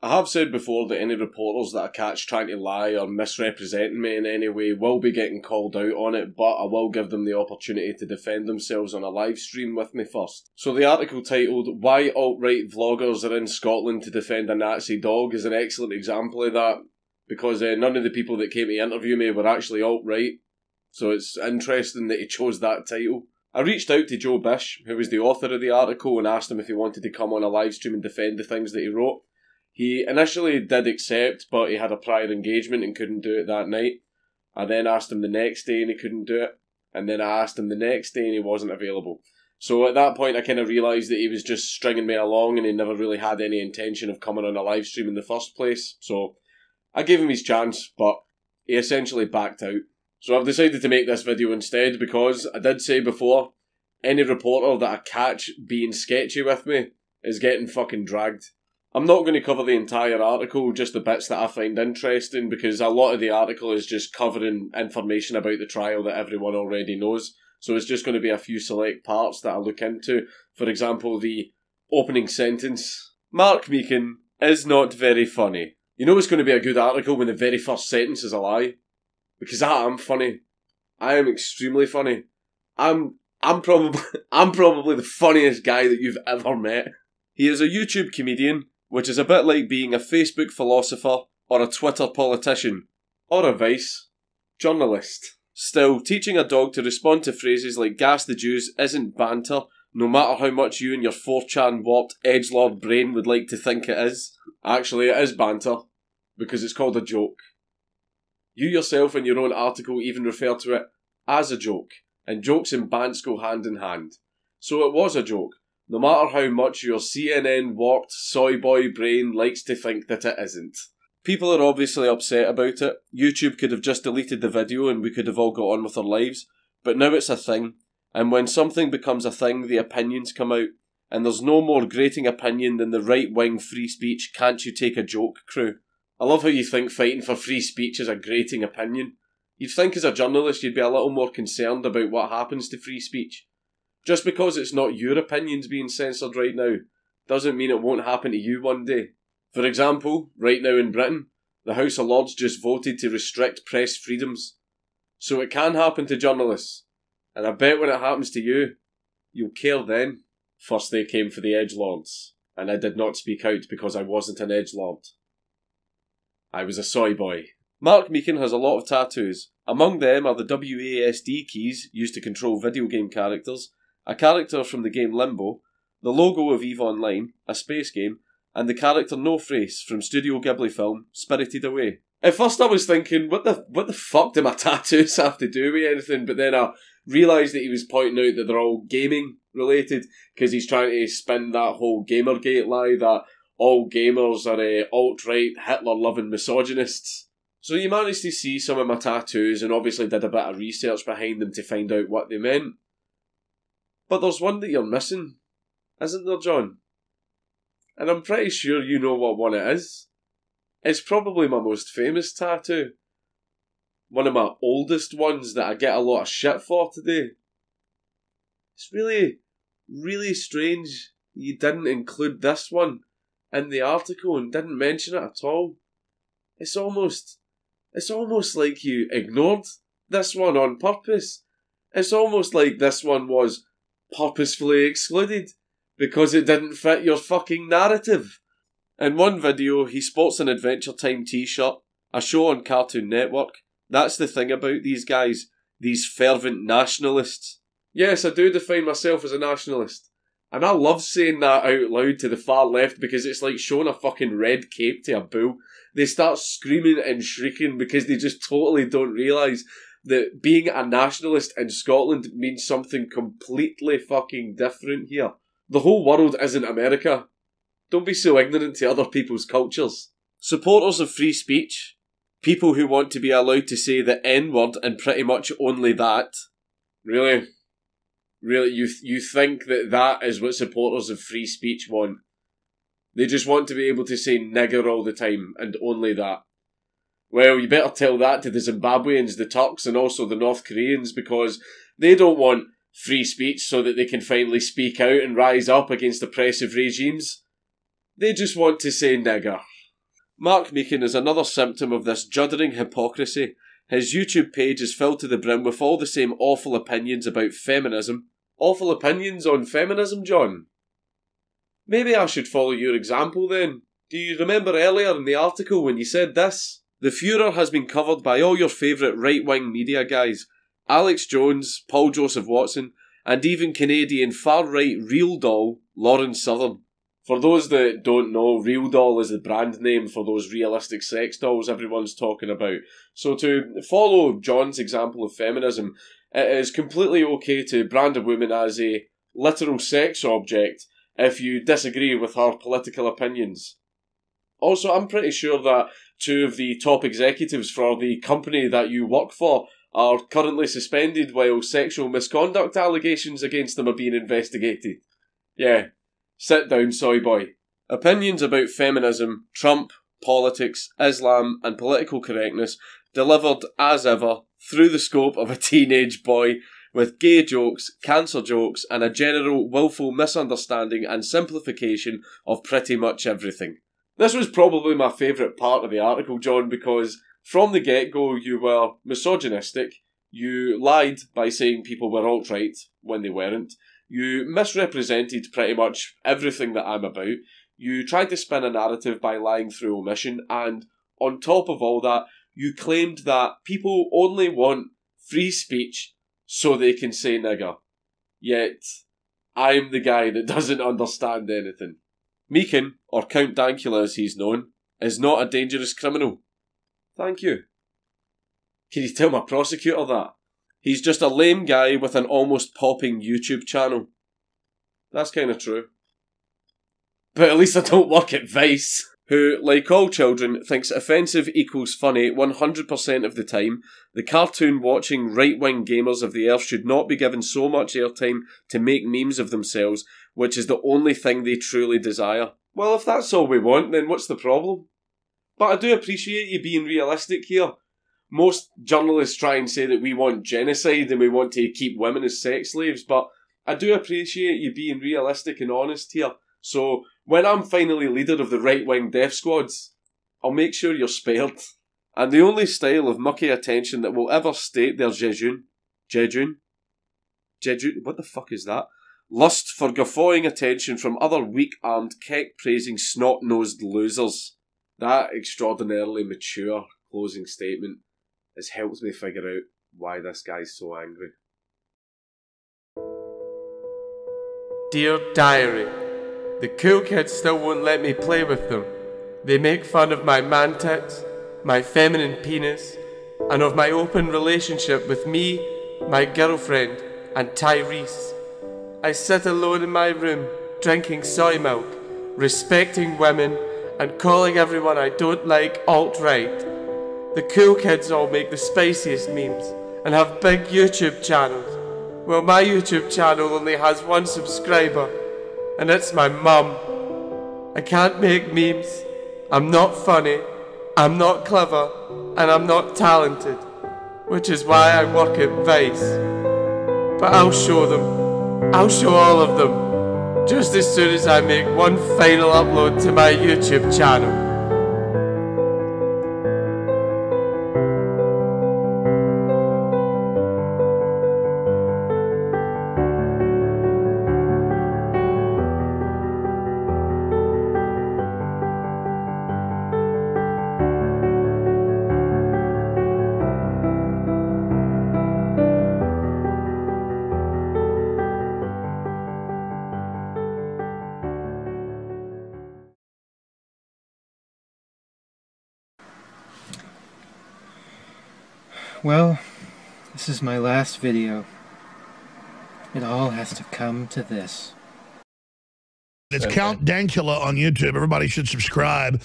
I have said before that any reporters that I catch trying to lie or misrepresenting me in any way will be getting called out on it, but I will give them the opportunity to defend themselves on a live stream with me first. So the article titled, "Why Alt-Right Vloggers Are in Scotland to Defend a Nazi Dog" is an excellent example of that, because none of the people that came to interview me were actually alt-right, so it's interesting that he chose that title. I reached out to Joe Bish, who was the author of the article, and asked him if he wanted to come on a live stream and defend the things that he wrote. He initially did accept, but he had a prior engagement and couldn't do it that night. I then asked him the next day and he couldn't do it. And then I asked him the next day and he wasn't available. So at that point I kind of realised that he was just stringing me along and he never really had any intention of coming on a live stream in the first place. So I gave him his chance, but he essentially backed out. So I've decided to make this video instead because I did say before, any reporter that I catch being sketchy with me is getting fucking dragged. I'm not going to cover the entire article, just the bits that I find interesting, because a lot of the article is just covering information about the trial that everyone already knows, so it's just going to be a few select parts that I look into. For example, the opening sentence, "Mark Meekin is not very funny." You know it's going to be a good article when the very first sentence is a lie, because I am funny. I am extremely funny. I'm probably the funniest guy that you've ever met. He is a YouTube comedian, which is a bit like being a Facebook philosopher or a Twitter politician, or a Vice journalist. Still, teaching a dog to respond to phrases like "gas the Jews" isn't banter, no matter how much you and your 4chan warped edgelord brain would like to think it is. Actually, it is banter, because it's called a joke. You yourself in your own article even refer to it as a joke, and jokes and bants go hand in hand. So it was a joke, no matter how much your CNN-warped soy boy brain likes to think that it isn't. People are obviously upset about it. YouTube could have just deleted the video and we could have all got on with our lives, but now it's a thing, and when something becomes a thing, the opinions come out, and there's no more grating opinion than the right-wing free speech "can't you take a joke" crew. I love how you think fighting for free speech is a grating opinion. You'd think as a journalist you'd be a little more concerned about what happens to free speech. Just because it's not your opinions being censored right now, doesn't mean it won't happen to you one day. For example, right now in Britain, the House of Lords just voted to restrict press freedoms. So it can happen to journalists, and I bet when it happens to you, you'll care then. First they came for the edgelords, and I did not speak out because I wasn't an edgelord. I was a soy boy. Mark Meekin has a lot of tattoos. Among them are the WASD keys used to control video game characters, a character from the game Limbo, the logo of Eve Online, a space game, and the character No Face from Studio Ghibli film Spirited Away. At first I was thinking, what the fuck do my tattoos have to do with anything? But then I realised that he was pointing out that they're all gaming related, because he's trying to spin that whole Gamergate lie that all gamers are alt-right, Hitler-loving misogynists. So you managed to see some of my tattoos and obviously did a bit of research behind them to find out what they meant. But there's one that you're missing, isn't there, John? And I'm pretty sure you know what one it is. It's probably my most famous tattoo. One of my oldest ones that I get a lot of shit for today. It's really, really strange you didn't include this one in the article and didn't mention it at all. It's almost like you ignored this one on purpose. It's almost like this one was purposefully excluded because it didn't fit your fucking narrative. In one video, he sports an Adventure Time t-shirt, a show on Cartoon Network. That's the thing about these guys, these fervent nationalists. Yes, I do define myself as a nationalist. And I love saying that out loud to the far left because it's like showing a fucking red cape to a bull. They start screaming and shrieking because they just totally don't realise that being a nationalist in Scotland means something completely fucking different here. The whole world isn't America. Don't be so ignorant to other people's cultures. Supporters of free speech, people who want to be allowed to say the N-word and pretty much only that. Really? Really, you think that that is what supporters of free speech want? They just want to be able to say nigger all the time and only that. Well, you better tell that to the Zimbabweans, the Turks, and also the North Koreans, because they don't want free speech so that they can finally speak out and rise up against oppressive regimes. They just want to say nigger. Mark Meekin is another symptom of this juddering hypocrisy. His YouTube page is filled to the brim with all the same awful opinions about feminism. Awful opinions on feminism, John? Maybe I should follow your example then. Do you remember earlier in the article when you said this? The Führer has been covered by all your favourite right-wing media guys. Alex Jones, Paul Joseph Watson, and even Canadian far-right Real Doll, Lauren Southern. For those that don't know, Real Doll is the brand name for those realistic sex dolls everyone's talking about. So to follow John's example of feminism, it is completely okay to brand a woman as a literal sex object if you disagree with her political opinions. Also, I'm pretty sure that two of the top executives for the company that you work for are currently suspended while sexual misconduct allegations against them are being investigated. Yeah. Sit down, soy boy. Opinions about feminism, Trump, politics, Islam, and political correctness delivered, as ever, through the scope of a teenage boy with gay jokes, cancer jokes, and a general willful misunderstanding and simplification of pretty much everything. This was probably my favourite part of the article, John, because from the get-go you were misogynistic, you lied by saying people were alt-right when they weren't, you misrepresented pretty much everything that I'm about. You tried to spin a narrative by lying through omission. And on top of all that, you claimed that people only want free speech so they can say nigger. Yet, I'm the guy that doesn't understand anything. Meekin, or Count Dankula as he's known, is not a dangerous criminal. Thank you. Can you tell my prosecutor that? He's just a lame guy with an almost popping YouTube channel. That's kind of true. But at least I don't work at Vice, who, like all children, thinks offensive equals funny 100% of the time. The cartoon-watching right-wing gamers of the earth should not be given so much airtime to make memes of themselves, which is the only thing they truly desire. Well, if that's all we want, then what's the problem? But I do appreciate you being realistic here. Most journalists try and say that we want genocide and we want to keep women as sex slaves, but I do appreciate you being realistic and honest here. So when I'm finally leader of the right-wing death squads, I'll make sure you're spared. And the only style of mucky attention that will ever state their jejun, what the fuck is that? Lust for guffawing attention from other weak-armed, keck-praising, snot-nosed losers. That extraordinarily mature closing statement has helped me figure out why this guy's so angry. Dear Diary, the cool kids still won't let me play with them. They make fun of my man tits, my feminine penis, and of my open relationship with me, my girlfriend, and Tyrese. I sit alone in my room, drinking soy milk, respecting women, and calling everyone I don't like alt-right. The cool kids all make the spiciest memes and have big YouTube channels. Well, my YouTube channel only has one subscriber, and it's my mum. I can't make memes. I'm not funny. I'm not clever. And I'm not talented. Which is why I work at Vice. But I'll show them. I'll show all of them. Just as soon as I make one final upload to my YouTube channel. Well, this is my last video. It all has to come to this. It's Count Dankula on YouTube. Everybody should subscribe.